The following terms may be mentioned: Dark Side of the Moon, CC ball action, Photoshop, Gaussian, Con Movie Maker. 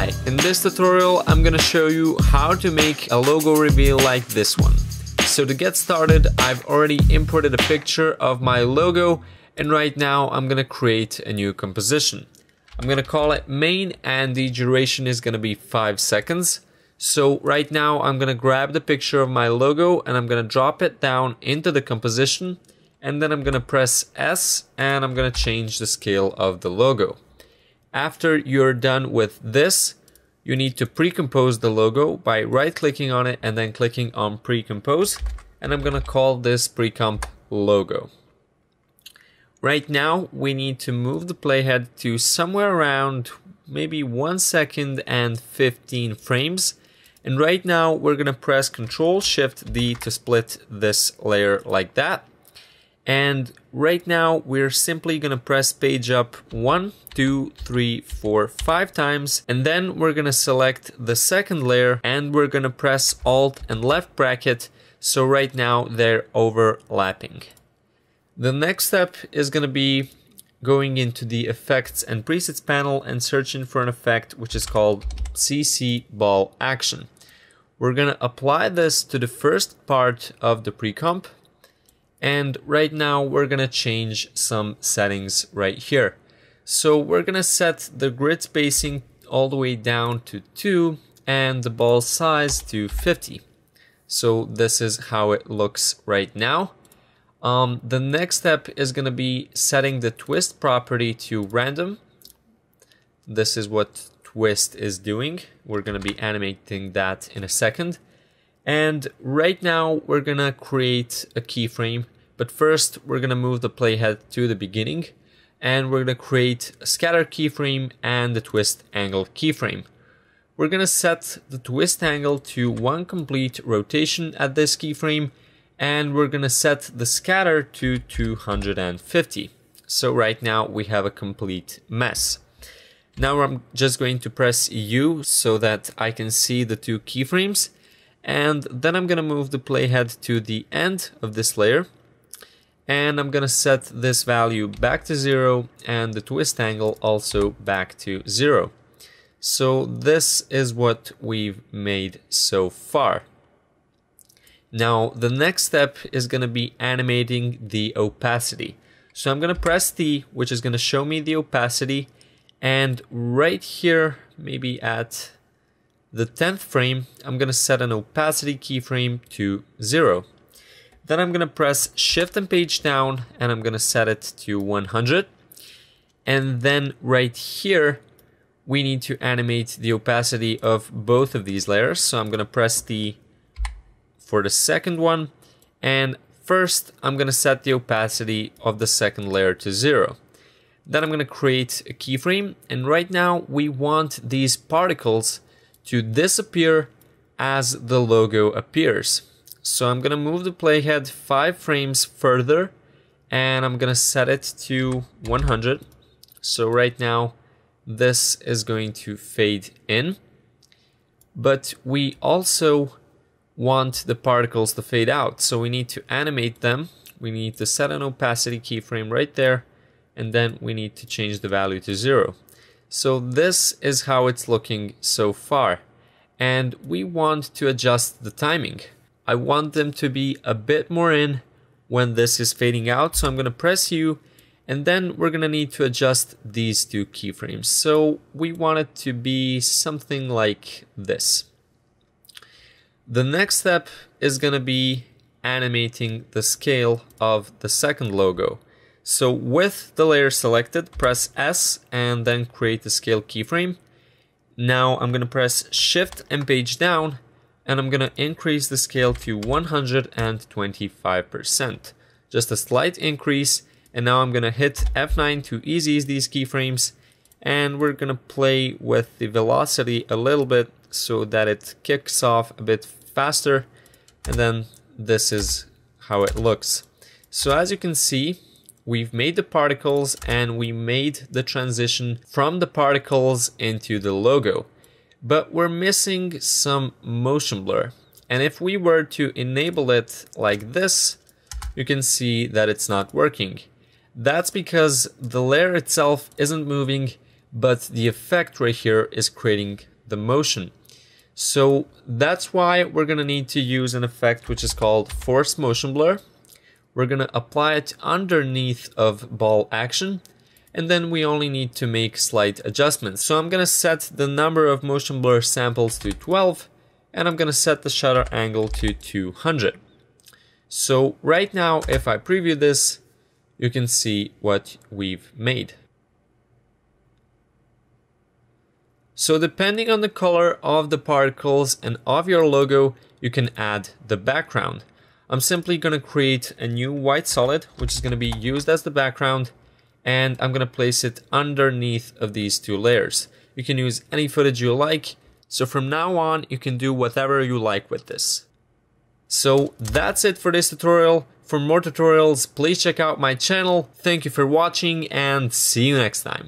Hi, in this tutorial I'm gonna show you how to make a logo reveal like this one. So to get started, I've already imported a picture of my logo, and right now I'm gonna create a new composition. I'm gonna call it main, and the duration is gonna be 5 seconds. So right now I'm gonna grab the picture of my logo and I'm gonna drop it down into the composition, and then I'm gonna press S and I'm gonna change the scale of the logo. After you're done with this, you need to pre-compose the logo by right-clicking on it and then clicking on pre-compose, and I'm gonna call this pre-comp logo. Right now we need to move the playhead to somewhere around maybe 1 second and 15 frames, and right now we're gonna press Ctrl-Shift-D to split this layer like that. And right now we're simply gonna press page up 1, 2, 3, 4, 5 times, and then we're gonna select the second layer and we're gonna press Alt and left bracket, so right now they're overlapping. The next step is gonna be going into the effects and presets panel and searching for an effect which is called CC ball action. We're gonna apply this to the first part of the pre-comp. And right now we're gonna change some settings right here. So we're gonna set the grid spacing all the way down to 2 and the ball size to 50. So this is how it looks right now. The next step is gonna be setting the twist property to random. This is what twist is doing. We're gonna be animating that in a second. And right now we're gonna create a keyframe, but first we're gonna move the playhead to the beginning and we're gonna create a scatter keyframe and the twist angle keyframe. We're gonna set the twist angle to 1 complete rotation at this keyframe, and we're gonna set the scatter to 250. So right now we have a complete mess. Now I'm just going to press U so that I can see the two keyframes. And then I'm gonna move the playhead to the end of this layer, and I'm gonna set this value back to 0 and the twist angle also back to 0. So this is what we've made so far. Now the next step is gonna be animating the opacity. So I'm gonna press T, which is gonna show me the opacity, and right here, maybe at the 10th frame, I'm gonna set an opacity keyframe to 0. Then I'm gonna press Shift and page down and I'm gonna set it to 100. And then right here, we need to animate the opacity of both of these layers. So I'm gonna press T for the second one. And first, I'm gonna set the opacity of the second layer to 0. Then I'm gonna create a keyframe. And right now we want these particles to disappear as the logo appears. So I'm gonna move the playhead 5 frames further and I'm gonna set it to 100. So right now this is going to fade in, but we also want the particles to fade out. So we need to animate them. We need to set an opacity keyframe right there, and then we need to change the value to 0. So this is how it's looking so far, and we want to adjust the timing. I want them to be a bit more in when this is fading out, so I'm gonna press U, and then we're gonna need to adjust these two keyframes. So we want it to be something like this. The next step is gonna be animating the scale of the second logo. So with the layer selected, press S and then create the scale keyframe. Now I'm gonna press Shift and page down and I'm gonna increase the scale to 125%. Just a slight increase, and now I'm gonna hit F9 to ease these keyframes, and we're gonna play with the velocity a little bit so that it kicks off a bit faster, and then this is how it looks. So as you can see, we've made the particles and we made the transition from the particles into the logo, but we're missing some motion blur. And if we were to enable it like this, you can see that it's not working. That's because the layer itself isn't moving, but the effect right here is creating the motion. So that's why we're gonna need to use an effect which is called Force Motion Blur. We're gonna apply it underneath of ball action, and then we only need to make slight adjustments. So I'm gonna set the number of motion blur samples to 12, and I'm gonna set the shutter angle to 200. So right now, if I preview this, you can see what we've made. So depending on the color of the particles and of your logo, you can add the background. I'm simply gonna create a new white solid, which is gonna be used as the background, and I'm gonna place it underneath of these two layers. You can use any footage you like, so from now on, you can do whatever you like with this. So that's it for this tutorial. For more tutorials, please check out my channel. Thank you for watching, and see you next time.